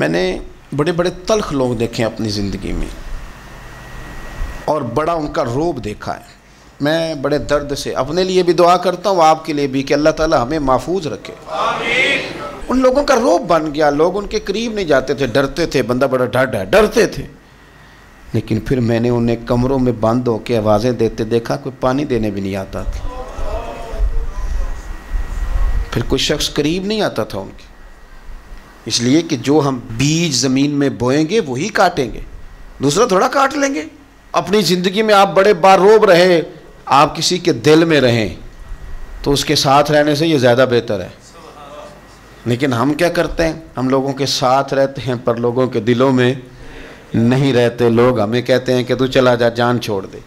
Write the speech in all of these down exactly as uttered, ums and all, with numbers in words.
मैंने बड़े बड़े तल्ख लोग देखे अपनी ज़िंदगी में और बड़ा उनका रोब देखा है। मैं बड़े दर्द से अपने लिए भी दुआ करता हूँ, आपके लिए भी, कि अल्लाह ताला हमें महफूज रखे। आमीन। उन लोगों का रोब बन गया, लोग उनके करीब नहीं जाते थे, डरते थे, बंदा बड़ा ढाढ़ है, डरते थे। लेकिन फिर मैंने उन्हें कमरों में बंद होकर आवाज़ें देते देखा, कोई पानी देने भी नहीं आता था, फिर कोई शख्स करीब नहीं आता था उनके, इसलिए कि जो हम बीज ज़मीन में बोएंगे वही काटेंगे, दूसरा थोड़ा काट लेंगे। अपनी ज़िंदगी में आप बड़े बारोब रहे, आप किसी के दिल में रहें तो उसके साथ रहने से ये ज़्यादा बेहतर है। लेकिन हम क्या करते हैं, हम लोगों के साथ रहते हैं पर लोगों के दिलों में नहीं रहते। लोग हमें कहते हैं कि तू चला जा, जान छोड़ दे।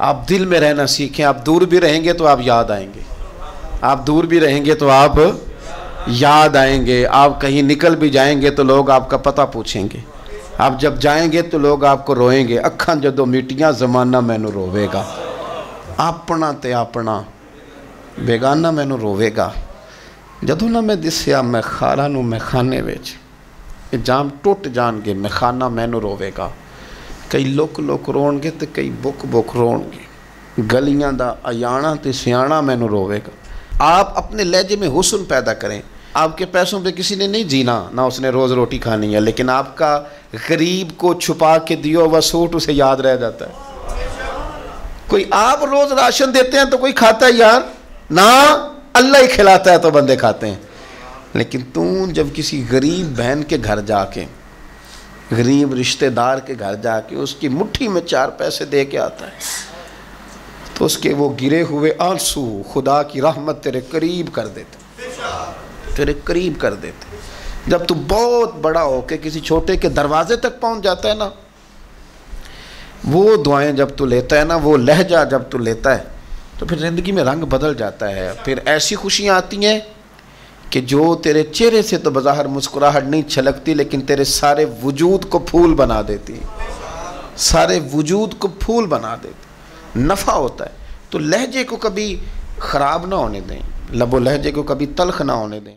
आप दिल में रहना सीखें, आप दूर भी रहेंगे तो आप याद आएंगे, आप दूर भी रहेंगे तो आप याद आएंगे, आप कहीं निकल भी जाएंगे तो लोग आपका पता पूछेंगे, आप जब जाएंगे तो लोग आपको रोएंगे, अखा जदों मिट्टियाँ जमाना मैनू रोवेगा, आपना ते आपना बेगाना मैनू रोवेगा, जदों ना मैं दिसिया मैं खारा नू मैं खाने विच, जाम टुट जाएंगे मैं खाना मैनू रोवेगा। कई लुक लुक रोणगे तो कई बुक बुक रोणगे, गलियां दा अयाणा ते सियाणा मैनू रोवेगा। आप अपने लहजे में हुस्न पैदा करें। आपके पैसों पे किसी ने नहीं जीना, ना उसने रोज़ रोटी खानी है, लेकिन आपका गरीब को छुपा के दियो व सूट उसे याद रह जाता है। कोई आप रोज़ राशन देते हैं तो कोई खाता है यार ना, अल्लाह ही खिलाता है तो बंदे खाते हैं। लेकिन तू जब किसी गरीब बहन के घर जाके, गरीब रिश्तेदार के घर जाके उसकी मुट्ठी में चार पैसे दे के आता है तो उसके वो गिरे हुए आंसू खुदा की रहमत तेरे करीब कर देते, तेरे करीब कर देते। जब तू बहुत बड़ा हो के किसी छोटे के दरवाजे तक पहुंच जाता है ना, वो दुआएं जब तू लेता है ना, वो लहजा जब तू लेता है तो फिर ज़िंदगी में रंग बदल जाता है। फिर ऐसी खुशियां आती हैं कि जो तेरे चेहरे से तो बज़ाहिर मुस्कुराहट नहीं छलकती, लेकिन तेरे सारे वजूद को फूल बना देती, सारे वजूद को फूल बना देती, नफ़ा होता है। तो लहजे को कभी ख़राब ना होने दें, लबो लहजे को कभी तल्ख ना होने दें।